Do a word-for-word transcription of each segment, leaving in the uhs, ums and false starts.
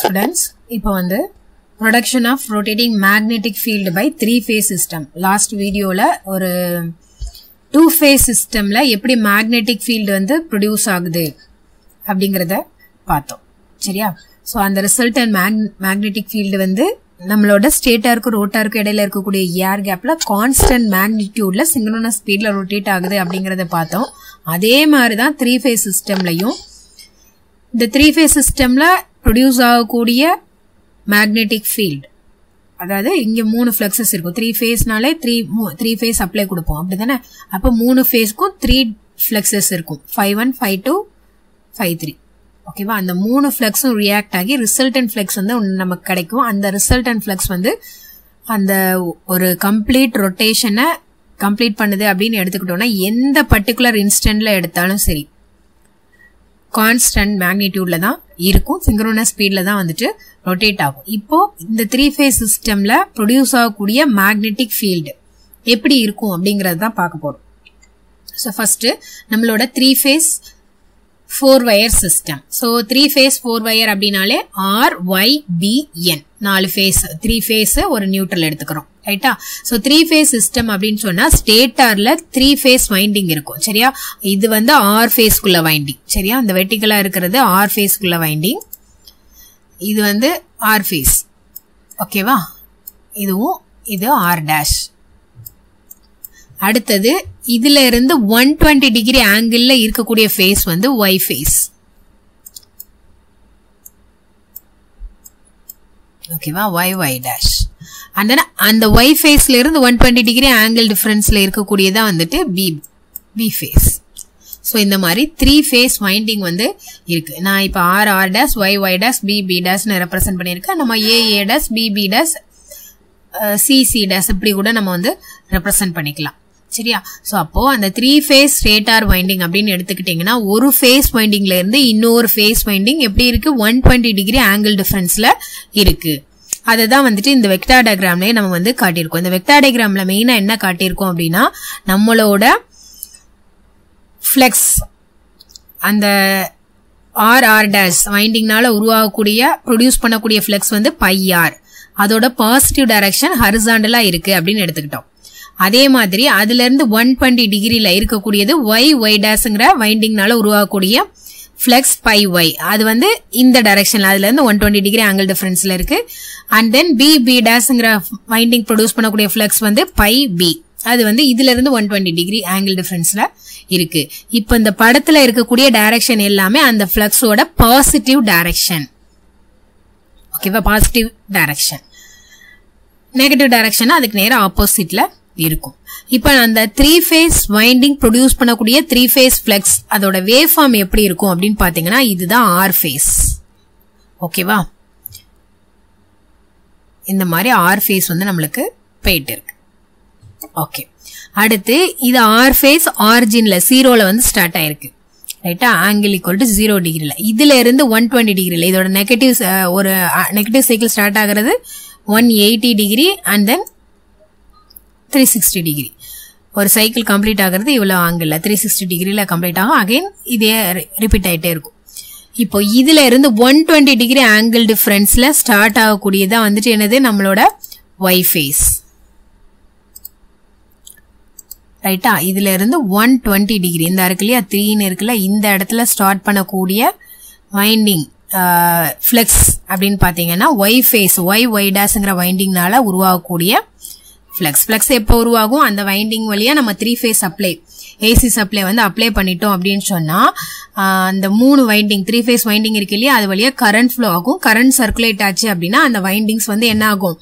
Students, இப்போ வந்து production of rotating magnetic field by three phase system. Last videoல ஒரு two phase systemல எப்படி magnetic field வந்து produce ஆகுது அப்படிங்கறத பார்த்தோம். சரியா? So அந்த resultant magnetic field வந்து நம்மளோட ஸ்டேட்டருக்கு ரோட்டாருக்கு இடையில இருக்கக்கூடிய ஏர் கேப்ல கான்ஸ்டன்ட் மேக்னிட்யூட்ல சிங்க்ரோனஸ் ஸ்பீட்ல ரொட்டேட் ஆகுது அப்படிங்கறத பார்த்தோம். அதே மாதிரி தான் three phase சிஸ்டம்லயும் இந்த three phase சிஸ்டம்ல ப்ரொடியூஸ் ஆகக்கூடிய மேக்னெட்டிக் ஃபீல்ட், அதாவது இங்க மூணு ஃப்ளக்ஸஸ் இருக்கும். three phaseனாலே three phase அப்ளை கொடுப்போம் அப்படிதானே. அப்ப மூணு ஃபேஸ்க்கும் three flexes இருக்கும். five one, five two, five three. ஓகேவா? அந்த மூணு ஃப்ளக்ஸும் ரியாக்ட் ஆகி ரிசல்டன்ட் ஃப்ளக்ஸ் வந்து நமக்கு கிடைக்கும். அந்த ரிசல்டன்ட் ஃப்ளக்ஸ் வந்து அந்த ஒரு கம்ப்ளீட் ரொட்டேஷனை கம்ப்ளீட் பண்ணுது அப்படின்னு எடுத்துக்கிட்டோம்னா எந்த பர்டிகுலர் இன்ஸ்டன்ட்ல எடுத்தாலும் சரி கான்ஸ்டன்ட் மேக்னிடியூட்ல தான் இருக்கும், சிங்க்ரோனஸ் ஸ்பீட்ல தான் வந்துட்டு ரொட்டேட் ஆகும். இப்போ இந்த த்ரீ ஃபேஸ் சிஸ்டம்ல ப்ரொடியூஸ் ஆகக்கூடிய மேக்னெட்டிக் ஃபீல்டு எப்படி இருக்கும் அப்படிங்கறது தான் பார்க்க போறோம். ஸோ ஃபர்ஸ்ட் நம்மளோட three phase four wire system. So three phase four wire அப்படினாலே R, Y, B, N. four phase, three phase ஒரு நியூட்ரல் எடுத்துக்கிறோம். ரைட்டா? So three phase system அப்படின் சொன்னா statorல three phase winding இருக்கும். சரியா? இது வந்து R phase குள்ள winding. சரியா? இந்த vertical இருக்கிறது R phase குள்ள winding. இது வந்து R phase. Okay வா? இதுவும் இது R dash. அடுத்தது இதுல இருந்து one twenty degree ஆங்கிள்ல இருக்கக்கூடிய ஃபேஸ் வந்து Y ஃபேஸ். ஓகேவா? Y Y dash. அந்த அந்த Y ஃபேஸ்ல இருந்து one twenty degree ஆங்கிள் டிஃபரன்ஸ்ல இருக்கக்கூடியதா வந்துட்டு B B ஃபேஸ். சோ இந்த மாதிரி three phase வைண்டிங் வந்து இருக்கு. நான் இப்ப R R dash, Y Y dash, B B டாஷ்னு ரெப்ரசன்ட் பண்ணிருக்கேன். நம்ம A A dash, B B dash, C C dash இப்படி கூட நம்ம வந்து ரெப்ரசன்ட் பண்ணிக்கலாம். சரியா? சோ அப்போ அந்த த்ரீ ஃபேஸ் ஸ்ட்ரேட்டார் வைண்டிங் அப்படின்னு எடுத்துக்கிட்டீங்கன்னா ஒரு ஃபேஸ் வைண்டிங்ல இருந்து இன்னொரு ஃபேஸ் வைண்டிங் எப்படி இருக்கு, ஒன் டுவெண்ட்டி டிகிரி ஆங்கிள் டிஃபரன்ஸ்ல இருக்கு. அதுதான் வந்துட்டு இந்த வெக்டா டயக்ராம்லயே நம்ம வந்து காட்டியிருக்கோம். இந்த வெக்டா டயக்ராம்ல மெயினா என்ன காட்டியிருக்கோம் அப்படின்னா நம்மளோட ஃபிளக்ஸ் அந்த ஆர் ஆர் டேஷ் வைண்டிங்னால உருவாகக்கூடிய ப்ரொடியூஸ் பண்ணக்கூடிய ஃபிளக்ஸ் வந்து பை ஆர், அதோட பாசிட்டிவ் டைரக்ஷன் ஹரிசாண்டலா இருக்கு அப்படின்னு எடுத்துக்கிட்டோம். அதே மாதிரி அதுல இருந்து ஒன் டுவெண்ட்டி டிகிரில இருக்கக்கூடியது ஒய் ஒய் டேஷ்ங்கிற வைண்டிங்னால உருவாகக்கூடிய ஃபிளக்ஸ் பை ஒய், அது வந்து இந்த டைரக்ஷன்ல அதுல இருந்து ஒன் டுவெண்ட்டி டிகிரி ஆங்கிள் டிஃபரன்ஸ்ல இருக்கு. அண்ட் தென் பி பி டேஷ்ங்கிற வைண்டிங் ப்ரொடியூஸ் பண்ணக்கூடிய ஃபிளக்ஸ் வந்து பை பி, அது வந்து இதுல இருந்து ஒன் டுவெண்ட்டி டிகிரி ஆங்கிள் டிஃபரன்ஸ்ல இருக்கு. இப்ப இந்த படத்துல இருக்கக்கூடிய டைரக்ஷன் எல்லாமே அந்த ஃபிளக்ஸோட பாசிட்டிவ் டைரக்ஷன். ஓகேவா? Positive direction. நெகட்டிவ் டைரக்ஷன் அதுக்கு நேரா ஆப்போசிட்ல இருக்கும். இப்ப அந்த த்ரீ ஃபேஸ் வைண்டிங் ப்ரொடியூஸ் பண்ணக்கூடிய த்ரீ ஃபேஸ் ஃபிளக்ஸ் அதோட வேவ் ஃபார்ம் எப்படி இருக்கும் அப்படின்னு பாத்தீங்கன்னா இதுதான் ஆர் ஃபேஸ். ஓகேவா? இந்த மாதிரி ஆர் ஃபேஸ் வந்து நம்மளுக்கு போயிட்டு இருக்கு. ஓகே, அடுத்து இது ஆர் ஃபேஸ் ஆரிஜின்ல ஜீரோல வந்து ஸ்டார்ட் ஆயிருக்கு. ரைட்டா? ஆங்கிள் ஈக்குவல் டு ஜீரோ டிகிரில இதுல இருந்து ஒன் டுவெண்ட்டி டிகிரில இதோட நெகட்டிவ் ஒரு நெகட்டிவ் சைக்கிள் ஸ்டார்ட் ஆகிறது one eighty degree and then three sixty degree ஒரு சைக்கிள் கம்ப்ளீட் ஆகிறது. இவ்வளோ ஆங்கிள் த்ரீ சிக்ஸ்டி டிகிரில கம்ப்ளீட் ஆகும். அகைன் இதே ரிப்பீட் ஆகிட்டே இருக்கும். இப்போ இதுல இருந்து ஒன் டுவெண்ட்டி டிகிரி ஆங்கிள் டிஃபரன்ஸ்ல ஸ்டார்ட் ஆகக்கூடியதான் வந்துட்டு என்னது நம்மளோட ஒய் ஃபேஸ். ரைட்டா? இதுல இருந்து ஒன் டுவெண்ட்டி டிகிரி இந்த இருக்கு இல்லையா, த்ரீன்னு இருக்குல்ல, இந்த இடத்துல ஸ்டார்ட் பண்ணக்கூடிய வைண்டிங் ஃபிளக்ஸ் அப்படின்னு பாத்தீங்கன்னா ஒய் ஃபேஸ் ஒய் ஒய் டேஷ்ங்கிற வைண்டிங்னால உருவாகக்கூடிய ஃப்ளக்ஸ். ஃப்ளக்ஸ் எப்போ உருவாகும், அந்த வைண்டிங் வழியா நம்ம three phase supply AC supply வந்து அப்ளை பண்ணிட்டோம் அப்படின்னு சொன்னா அந்த மூணு வைண்டிங் த்ரீ ஃபேஸ் வைண்டிங் இருக்கு இல்லையா, அது வழியா கரண்ட் ஃப்ளோ ஆகும். கரண்ட் சர்க்குலேட் ஆச்சு அப்படின்னா அந்த வைண்டிங்ஸ் வந்து என்ன ஆகும்,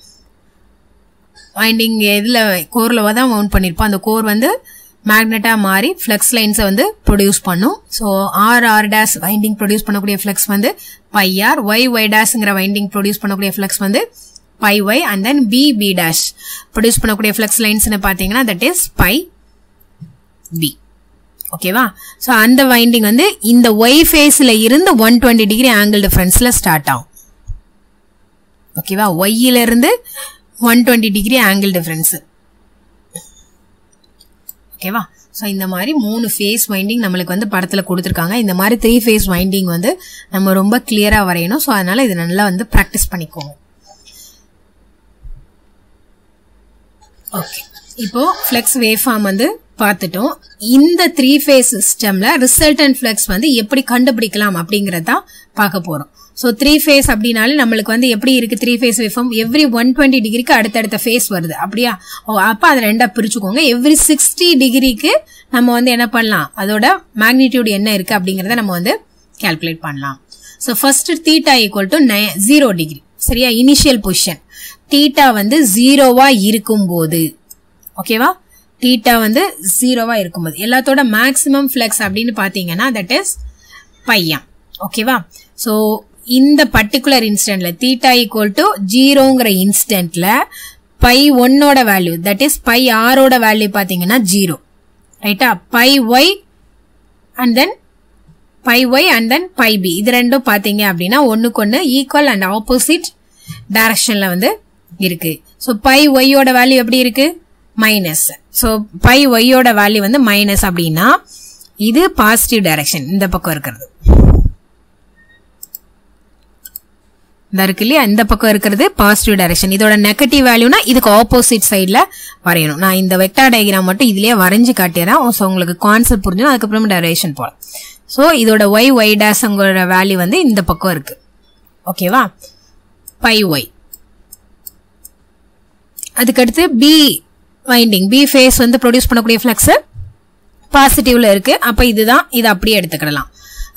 வைண்டிங் எதுல கோர்ல தான் மவுண்ட் பண்ணிருப்போம், அந்த கோர் வந்து மேக்னெட்டா மாறி ஃப்ளக்ஸ் லைன்ஸை வந்து ப்ரொடியூஸ் பண்ணும். So R R dash winding produce பண்ணக்கூடிய ஃப்ளக்ஸ் வந்து பை ஆர், ஒய் ஒய் டேஷ்ங்கிற வைண்டிங் ப்ரொடியூஸ் பண்ணக்கூடிய ஃப்ளக்ஸ் வந்து phi Y and then B B dash produce பண்ணக்கூடிய ஃபிளக்ஸ் லைன்ஸ்னு பார்த்தீங்கன்னா தட் இஸ் பை பி. ஓகேவா? ஸோ அந்த வைண்டிங் வந்து இந்த ஒய் ஃபேஸ்ல இருந்து ஒன் டுவெண்ட்டி டிகிரி ஆங்கிள் டிஃபரன்ஸ்ல ஸ்டார்ட் ஆகும். ஓகேவா? ஒய்யில இருந்து one twenty degree angle difference. ஓகேவா? So, in the mari moon phase winding namalakanda parthla kuduturkanga. In the mari three phase winding on the Namarumba clear our eno, so anala is anala on the practice panico. Okay. Ipo flex waveform on the பார்த்துட்டோம். இந்த three phase systemல resultant flux வந்து எப்படி கண்டுபிடிக்கலாம் அப்படிங்கறத பார்க்க போறோம். So three phase அப்படினாலே நமக்கு வந்து எப்படி இருக்கு three phase waveform every one hundred twenty டிகிரிக்கு அடுத்த அடுத்த phase வருது. அப்படியே அப்ப அத ரெண்டா பிரிச்சுக்கோங்க. every sixty டிகிரிக்கு நம்ம வந்து என்ன பண்ணலாம்? அதோட magnitude என்ன இருக்கு அப்படிங்கறத நம்ம வந்து calculate பண்ணலாம். So first theta equal to zero degree. சரியா initial position. theta வந்து zero வா இருக்கும்போது ஓகேவா? Theta வந்து zero வா இருக்கும்போது எல்லாத்தோட maximum flux அப்படினு பாத்தீங்கன்னா that is pi m ஓகேவா. சோ இந்த particular instantல theta equal to zero ங்கற instantல pi one ஓட value that is pi r ஓட value பாத்தீங்கன்னா zero ரைட்டா. pi y and then pi y and then pi b இது ரெண்டும் பாத்தீங்க அப்படினா ஒண்ணுக்கொண்ணு equal and opposite directionல வந்து இருக்கு. சோ pi y ஓட value எப்படி இருக்கு? Minus. So pi y ஓட value வந்து minus அப்படினா இது positive direction இந்த பக்கம் இருக்குது. தர்க்கலி இந்த பக்கம் இருக்குது positive direction. இதோட negative valueனா இதுக்கு opposite sideல வரையணும். நான் இந்த vector diagram மட்டும் இதிலே வரைஞ்சு காட்டிறேன். சோ உங்களுக்கு கான்செப்ட் புரிஞ்சிடும். அதுக்கு அப்புறம் derivation போலாம். சோ இதோட y y dash ங்கோட value வந்து இந்த பக்கம் இருக்கு. ஓகேவா? pi y. அதுக்கு அடுத்து b winding b phase வந்து produce பண்ணக்கூடிய flux positive ல இருக்கு. அப்ப இதுதான் இத அப்படியே எடுத்துக்கலாம்.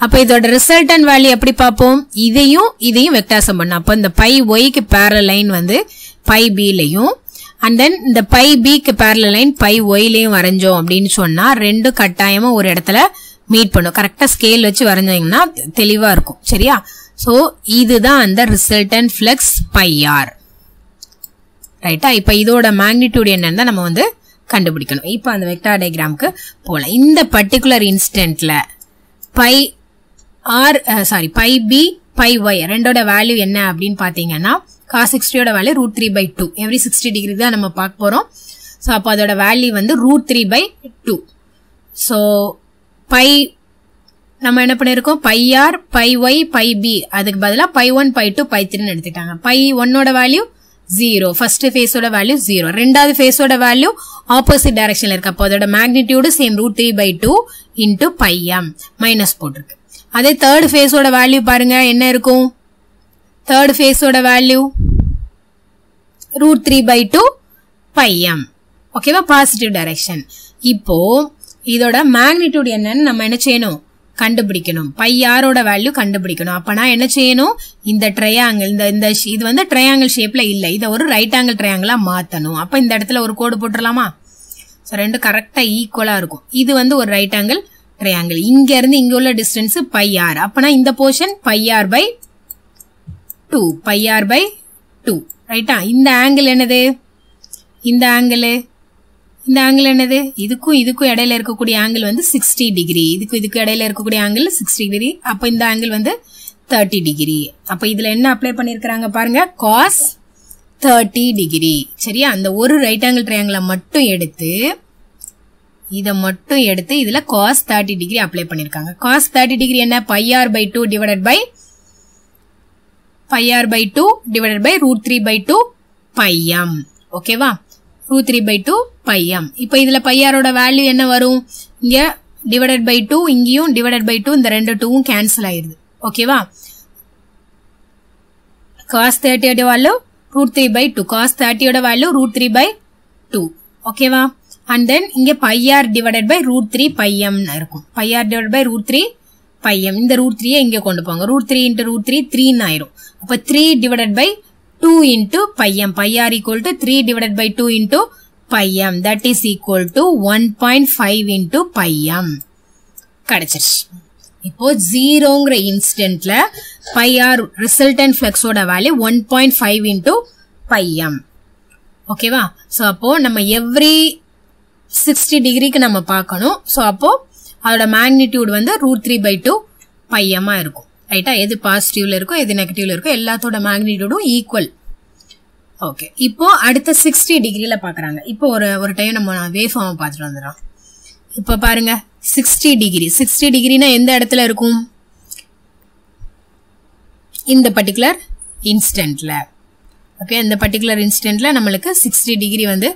அப்ப இதோட resultant value எப்படி பாப்போம்? இதையும் இதையும் வெக்டார் சம் பண்ணா அப்ப இந்த pi y க்கு parallel line வந்து pi b லயும் and then இந்த pi b க்கு parallel line pi y லயும் வரைஞ்சோம் அப்படினு சொன்னா ரெண்டு கட்டாயமா ஒரு இடத்துல மீட் பண்ணும். கரெக்ட்டா ஸ்கேல் வச்சு வரைஞ்சீங்கன்னா தெளிவா இருக்கும். சரியா? சோ இதுதான் அந்த resultant flux pi r. ரைட்டா. இப்போ இதோட magnitude என்னன்னா நம்ம வந்து கண்டுபிடிக்கணும். இப்போ அந்த vector diagramக்கு போலாம். இந்த particular instantல pi r sorry pi b pi y ரெண்டோட value என்ன அப்படினு பாத்தீங்கன்னா cos sixty ஓட value root three by two. every sixty degree தான் நம்ம பார்க்க போறோம். சோ அப்ப அதோட value வந்து root three by two. So pi நம்ம என்ன பண்ணிருக்கோம்? pi r pi y pi b அதுக்கு பதிலா pi one pi two pi three ன்னு எடுத்துட்டாங்க. pi one ஓட value zero. First phase oda value zero. Rendad phase oda value opposite direction la irukka. Appo adoda magnitude same root three by two into pi m minus potruk. Adhe third phase oda value parunga enna irukum? Third phase oda value root three by two pi m. Okay va, positive direction. Ipo idoda magnitude enna nu nama enna seyanum? கண்டுபிடிக்கணும். pi r ஓட value கண்டுபிடிக்கணும். அப்பனா என்ன செய்யணும்? இந்த triangle இந்த இது வந்து ட்ரையாங்கிள் ஷேப்ல இல்ல. இத ஒரு ரைட் ஆங்கிள் ட்ரையாங்கிளா மாத்தணும். அப்ப இந்த இடத்துல ஒரு கோடு போட்டுறலாமா? சோ ரெண்டு கரெக்ட்டா ஈக்குவலா இருக்கும். இது வந்து ஒரு ரைட் ஆங்கிள் ட்ரையாங்கிள். இங்க இருந்து இங்க உள்ள டிஸ்டன்ஸ் pi r. அப்பனா இந்த Poshan pi r by two pi r by two ரைட்டா. இந்த ஆங்கிள் என்னது? இந்த ஆங்கிள் இந்த ஆங்கிள் என்னது? இதுக்கும் இதுக்கும் இடையில இருக்கக்கூடிய ஆங்கிள் வந்து sixty டிகிரி. இதுக்கு இதுக்கு இடையில இருக்கக்கூடிய ஆங்கிள் sixty டிகிரி. அப்ப இந்த ஆங்கிள் வந்து thirty டிகிரி. அப்ப இதுல என்ன அப்ளை பண்ணிருக்காங்க பாருங்க? cos thirty டிகிரி. சரியா? அந்த ஒரு ரைட் ஆங்கிள் ட்ரையாங்கிளை மட்டும் எடுத்து இத மட்டும் எடுத்து இதுல cos thirty டிகிரி அப்ளை பண்ணிருக்காங்க. cos thirty டிகிரி என்ன? pi r by two divided by pi r by two divided by root three by two pi m. ஓகேவா? root three by two pi m. இப்ப இதுல pi r ஓட value என்ன வரும்? இங்க divided by two இங்கேயும் divided by two இந்த ரெண்டு two ம் கேன்சல் ஆயிருது. ஓகேவா? cos thirty ஓட value root three by two. cos thirty ஓட value root three by two. ஓகேவா? and then இங்க pi r divided by root three pi m ன்னு இருக்கும். pi r divided by root three pi m. இந்த root three ஐ இங்க கொண்டு போங்க. root three into root three three ன்னு ஆயிரும். அப்ப three divided by two into pi m. pi r equal to three divided by two into pi m. That is equal to one point five into pi m. கடைச்சிருச்சு. இப்போ zeroங்கிற instantல pi r resultant flux ஓட value one point five into pi m. Okay வா? So அப்போ நம்ம every sixty degreeக்கு நம்ம பார்க்கணும். So அப்போ அதோட magnitude வந்து root three by two pi m இருக்கும். ரைட்டா? எது பாசிட்டிவ்ல இருக்கோ எது நெகட்டிவ்ல இருக்கோ எல்லாத்தோட மேக்னிட்யூடும் ஈக்குவல். ஓகே. இப்போ அடுத்த sixty டிகிரில பாக்குறாங்க. இப்போ ஒரு ஒரு டைம் நம்ம வேவ் ஃபார்ம் பாத்துட்டு வந்துறோம். இப்ப பாருங்க sixty degree. sixty degree னா எந்த இடத்துல இருக்கும்? இந்த particular instantல. Okay, இந்த particular instantல நமக்கு sixty degree வந்து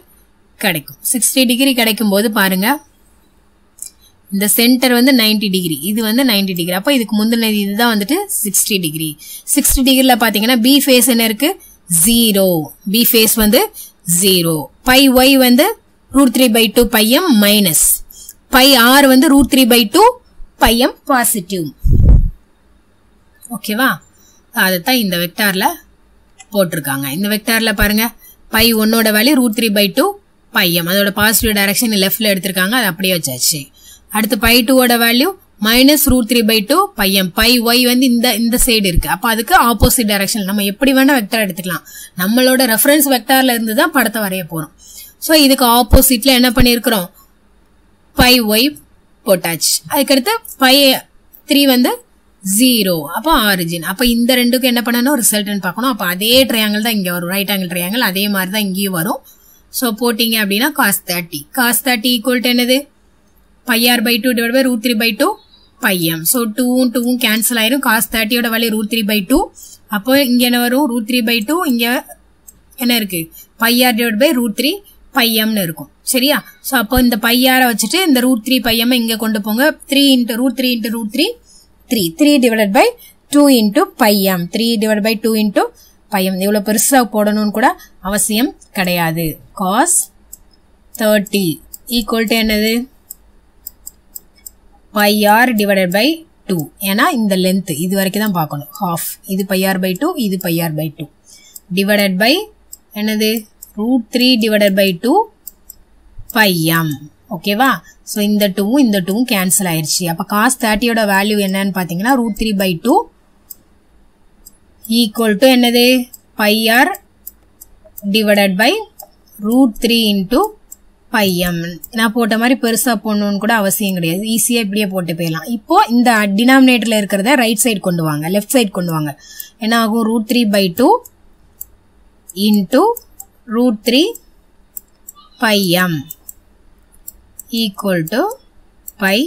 கிடைக்கும். sixty degree கிடைக்கும்போது பாருங்க இந்த center வந்து ninety degree. இது வந்து ninety degree. அப்ப இதுக்கு முன்னது இதுதான் வந்துட்டு sixty degree. sixty degree ல பாத்தீங்கன்னா B face என்ன இருக்கு? zero. B face வந்து zero. Pi y வந்து root three by two pi m minus. Pi r வந்து root three by two pi m positive. Okay, வா? அதுதான் இந்த வெக்டார்ல போட்டுருக்காங்க. இந்த வெக்டார்ல பாருங்க pi ஒன்னோட value root three by two pi m. அதோட பாசிட்டிவ் டைரக்ஷன் லெஃப்ட்ல எடுத்துருக்காங்க. அது அப்படியே வச்சாச்சு. அடுத்து pi two ஓட வேல்யூ minus root three by two pi m. pi y வந்து இந்த இந்த சைடு இருக்கு. அப்ப அதுக்கு ஆப்போசிட் டைரக்ஷன் நம்ம எப்படி வேணா வெக்டார் எடுத்துக்கலாம். நம்மளோட ரெஃபரன்ஸ் வெக்டார்ல இருந்து தான் படத்தை வரைய போறோம். சோ இதுக்கு ஆப்போசிட்ல என்ன பண்ணியிருக்கிறோம்? pi y போட்டாச்சு. அதுக்கடுத்து pi three வந்து zero. அப்ப ஆரிஜின். அப்ப இந்த ரெண்டுக்கு என்ன பண்ணணும்? ரிசல்ட்னு பார்க்கணும். அப்ப அதே ட்ரையாங்கிள் தான் இங்க வரும். ரைட் ஆங்கிள் ட்ரையாங்கிள் அதே மாதிரி தான் இங்கேயும் வரும். சோ போட்டீங்க அப்படின்னா cos thirty. cos thirty equal to என்னது? pi r by two divided by root three by two pi m. So two two cancel ஆயிரும். cos thirty ஓட value root three by two. அப்போ இங்க என்ன வரும்? root three by two இங்க என்ன இருக்கு? pi r divided by root three pi m னு இருக்கும். சரியா? சோ அப்போ இந்த pi r வச்சிட்டு இந்த root three pi m இங்க கொண்டு போங்க. three into root three into root three three three divided by two into pi m. three divided by two into pi m. இவ்வளவு பெருசா போடணும்னு கூட அவசியம் கிடையாது. cos thirty equal to என்னது? pi r divided by two. ஏன்னா இந்த length இது வரைக்கும் தான் பார்க்கணும். half இது pi r by two, இது pi r by two divided by என்னது? root three divided by two pi m. ஓகேவா? சோ இந்த two இந்த two cancel ஆயிருச்சு. அப்ப cos thirty ஓட வேல்யூ என்னன்னு பாத்தீங்கன்னா root three by two equal to என்னது? pi r divided by root three into pi m. நான் போட்ட மாதிரி பெருசா போடணும்னு கூட அவசியம் கிடையாது. ஈஸியா இப்படியே போட்டு போயிடலாம். இப்போ இந்த டினாமினேட்டர்ல இருக்கிறத ரைட் சைடு கொண்டு வாங்க, லெஃப்ட் சைடு கொண்டு வாங்க. என்ன ஆகும்? Root three by two into root three phi M equal to phi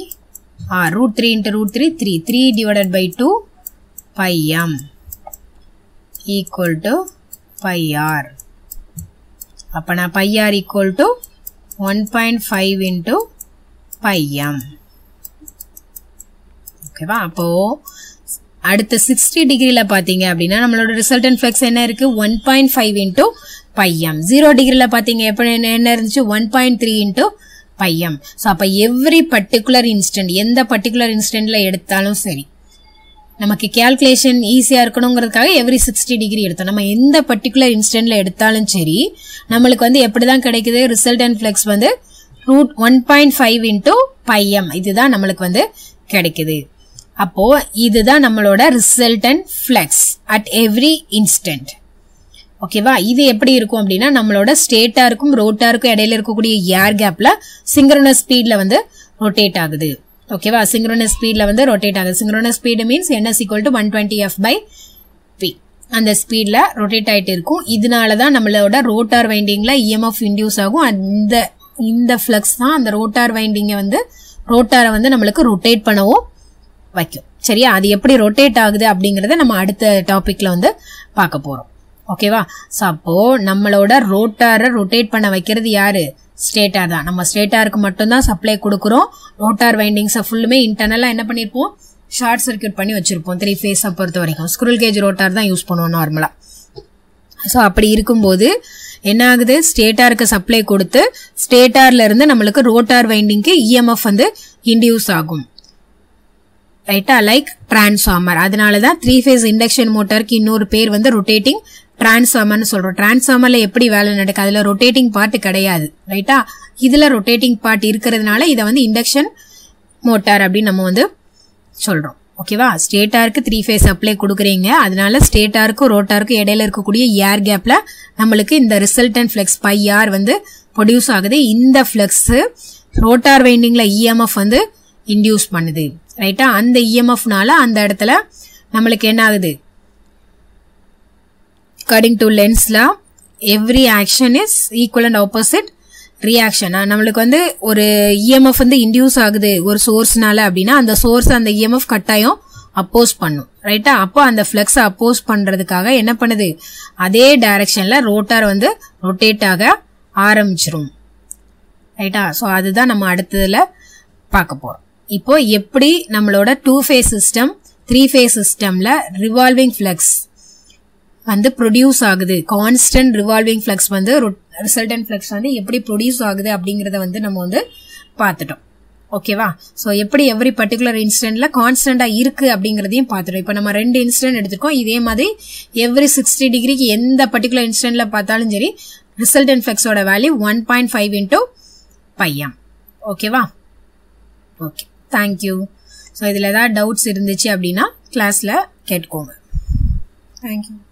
R. Root three into root three three three divided by two phi M equal to phi R. அப்போ நான் phi R equal to one point five into pi m. Okay, வா? அப்போ அடுத்து sixty degreeல பாத்தீங்க அப்படின்னா நம்மளோட resultant flux என்ன இருக்கு? one point five into pi m. zero degreeல பாத்தீங்க எப்படி என்ன இருந்துச்சு? one point three into pi m. So அப்ப எவ்ரி பர்டிகுலர் இன்ஸ்டன்ட், எந்த பர்டிகுலர் இன்ஸ்டன்ட்ல எடுத்தாலும் சரி, நமக்கு கேல்குலேஷன் ஈஸியா இருக்கணுங்கிறதுக்காக எவ்ரி சிக்ஸ்டி டிகிரி எடுத்தோம். நம்ம எந்த பர்டிகுலர் இன்ஸ்டன்ட்ல எடுத்தாலும் சரி நம்மளுக்கு வந்து எப்படிதான் கிடைக்குது? ரிசல்ட் அண்ட் ஃபிளக்ஸ் வந்து root one point five into by M. இதுதான் நம்மளுக்கு வந்து கிடைக்குது. அப்போ இதுதான் நம்மளோட result and flux at every instant. ஓகேவா? இது எப்படி இருக்கும் அப்படின்னா நம்மளோட ஸ்டேட்டா இருக்கும் ரோட்டா இருக்கும் இடையில இருக்கக்கூடிய ஏர் கேப்ல சிங்க்ரோனஸ் ஸ்பீட்ல வந்து ரொட்டேட் ஆகுது. ஓகேவா? சிங்க்ரோனஸ் ஸ்பீட்ல வந்து ரொட்டேட் ஆகுது. Synchronous speed means ns equal to one twenty f by p. அந்த ஸ்பீட்ல ரொட்டேட் ஆயிட்டு இருக்கும். இதனாலதான் நம்மளோட ரோட்டார் வைண்டிங்ல E M F இன்டியூஸ் ஆகும். அந்த இந்த ஃப்ளக்ஸ் தான் அந்த ரோட்டார் வைண்டிங்க வந்து ரோட்டாரை வந்து நம்மளுக்கு ரொட்டேட் பண்ணவும் வைக்கும். சரியா? அது எப்படி ரொட்டேட் ஆகுது அப்படிங்கறத நம்ம அடுத்த டாபிக்ல வந்து பார்க்க போறோம். ஓகேவா? சோ அப்போ நம்மளோட ரோட்டாரை ரொட்டேட் பண்ண வைக்கிறது யாரு? ஸ்டேட்டார் தான். நம்ம ஸ்டேட்டாருக்கு மட்டும்தான் சப்ளை கொடுக்குறோம். ரோட்டார் வைண்டிங்ஸை ஃபுல்லுமே இன்டர்னலாக என்ன பண்ணியிருப்போம்? ஷார்ட் சர்க்கியூட் பண்ணி வச்சிருப்போம். த்ரீ ஃபேஸை பொறுத்த வரைக்கும் ஸ்குரல் கேஜ் ரோட்டார் தான் யூஸ் பண்ணுவோம் நார்மலாக. ஸோ அப்படி இருக்கும்போது என்ன ஆகுது? ஸ்டேட்டாருக்கு சப்ளை கொடுத்து ஸ்டேட்டார்ல இருந்து நம்மளுக்கு ரோட்டார் வைண்டிங்க்கு E M F வந்து இன்டியூஸ் ஆகும். ரைட்டா? Like transformer. அதனால தான் த்ரீ ஃபேஸ் இண்டக்ஷன் மோட்டாருக்கு இன்னொரு பேர் வந்து ரொட்டேட்டிங் டிரான்ஸ்ஃபார்மர்னு சொல்றோம். டிரான்ஸ்ஃபார்மர்ல எப்படி வேலை நடக்குது? அதுல ரொட்டேட்டிங் பார்ட் கிடையாது. ரைட்டா? இதுல ரொட்டேட்டிங் பார்ட் இருக்கிறதுனால இதை வந்து இண்டக்ஷன் மோட்டார் அப்படின்னு நம்ம வந்து சொல்றோம். ஓகேவா? ஸ்டேட்டாருக்கு த்ரீ ஃபேஸ் சப்ளை கொடுக்குறீங்க. அதனால ஸ்டேட்டாருக்கும் ரோட்டாருக்கும் இடையில இருக்கக்கூடிய ஏர் கேப்ல நம்மளுக்கு இந்த ரிசல்டன்ட் ஃபிளக்ஸ் பை ஆர் வந்து ப்ரொடியூஸ் ஆகுது. இந்த ஃபிளக்ஸ் ரோட்டார் வைண்டிங்ல E M F வந்து இன்டியூஸ் பண்ணுது. ரைட்டா? அந்த E M F-னால அந்த இடத்துல நம்மளுக்கு என்ன ஆகுது? According to Lenz's law, every action is equal and opposite reaction. நம்மளுக்கு வந்து ஒரு E M F வந்து induce ஆகுது ஒரு sourceனால அப்படினா அந்த source அந்த E M F கட்டாயம் oppose பண்ணும். ரைட்டா? அப்ப அந்த flux oppose பண்றதுக்காக என்ன பண்ணுது? அதே டைரக்ஷன்ல rotor வந்து rotate ஆக ஆரம்பிச்சிரும். ரைட்டா? சோ அதுதான் நம்ம அடுத்ததுல பார்க்க போறோம். இப்போ எப்படி நம்மளோட two phase system three phase systemல revolving flux வந்து produce ஆகுது constant revolving flux வந்து resultant flux வந்து எப்படி produce ஆகுது அப்படிங்கறத வந்து நம்ம வந்து பார்த்துட்டோம் ஓகேவா சோ எப்படி every particular instantல constant ஆ இருக்கு அப்படிங்கறதையும் பார்த்துட்டோம் இப்போ நம்ம ரெண்டு இன்சிடென்ட் எடுத்துக்கோம் இதே மாதிரி every sixty டிகிரிக்கு எந்த particular instantல பார்த்தாலும் சரி resultant flux ஓட value one point five into pi m ஓகேவா ஓகே thank you சோ இதல ஏதாவது டவுட்ஸ் இருந்துச்சு அப்படினா கிளாஸ்ல கேட்கோங்க thank you